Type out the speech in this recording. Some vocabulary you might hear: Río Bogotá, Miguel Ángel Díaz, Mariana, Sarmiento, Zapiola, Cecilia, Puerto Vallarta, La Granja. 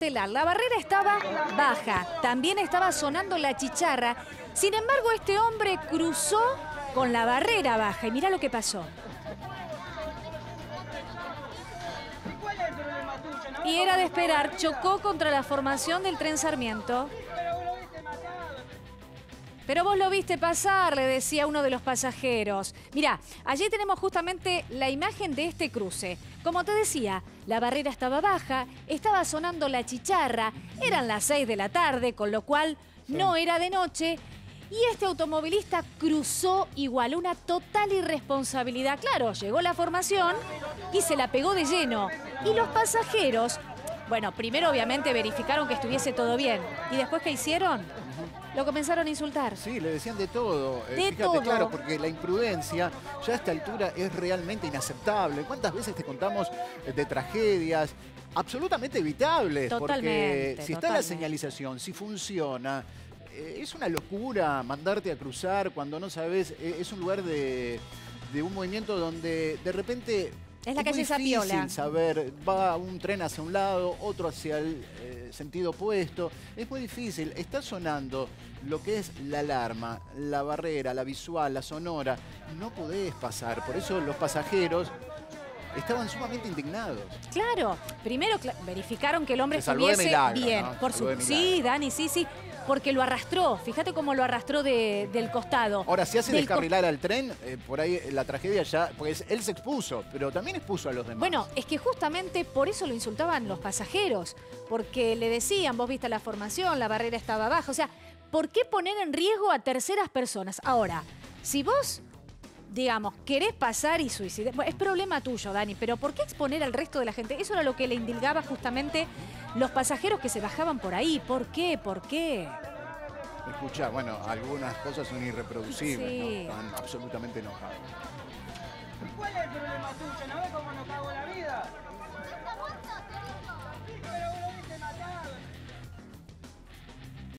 La barrera estaba baja, también estaba sonando la chicharra. Sin embargo, este hombre cruzó con la barrera baja y mirá lo que pasó. Y era de esperar, chocó contra la formación del tren Sarmiento. Pero vos lo viste pasar, le decía uno de los pasajeros. Mirá, allí tenemos justamente la imagen de este cruce. Como te decía, la barrera estaba baja, estaba sonando la chicharra, eran las 6 de la tarde, con lo cual no era de noche. Y este automovilista cruzó igual, una total irresponsabilidad. Claro, llegó la formación y se la pegó de lleno. Y los pasajeros, bueno, primero obviamente verificaron que estuviese todo bien. ¿Y después qué hicieron? Lo comenzaron a insultar. Sí, le decían de todo. Fíjate, claro, porque la imprudencia ya a esta altura es realmente inaceptable. ¿Cuántas veces te contamos de tragedias absolutamente evitables? Totalmente. Porque si está la señalización, si funciona, es una locura mandarte a cruzar cuando no sabes. Es un lugar de un movimiento donde de repente... Es la calle Zapiola. Es muy difícil saber, va un tren hacia un lado, otro hacia el sentido opuesto. Es muy difícil, está sonando lo que es la alarma, la barrera, la visual, la sonora. No podés pasar, por eso los pasajeros estaban sumamente indignados. Claro, primero verificaron que el hombre estuviese bien. ¿No? Por su... Sí, Dani, sí. Porque lo arrastró, fíjate cómo lo arrastró del costado. Ahora, si hace descarrilar al tren, por ahí la tragedia ya... Pues él se expuso, pero también expuso a los demás. Bueno, es que justamente por eso lo insultaban los pasajeros. Porque le decían, vos viste la formación, la barrera estaba abajo. O sea, ¿por qué poner en riesgo a terceras personas? Ahora, si vos, digamos, querés pasar y suicidar... Bueno, es problema tuyo, Dani, pero ¿por qué exponer al resto de la gente? Eso era lo que le indigaba justamente... Los pasajeros que se bajaban por ahí, ¿por qué? ¿Por qué? Escuchá, bueno, algunas cosas son irreproducibles, sí. ¿No? Están absolutamente enojados. ¿Cuál es el problema tuyo? ¿No ves cómo no cago en la vida?